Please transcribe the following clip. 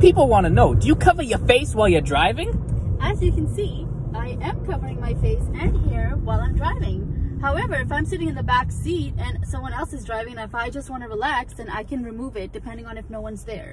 people want to know, do you cover your face while you're driving? As you can see, I am covering my face and hair while I'm driving. However, if I'm sitting in the back seat and someone else is driving, if I just want to relax, then I can remove it depending on if no one's there.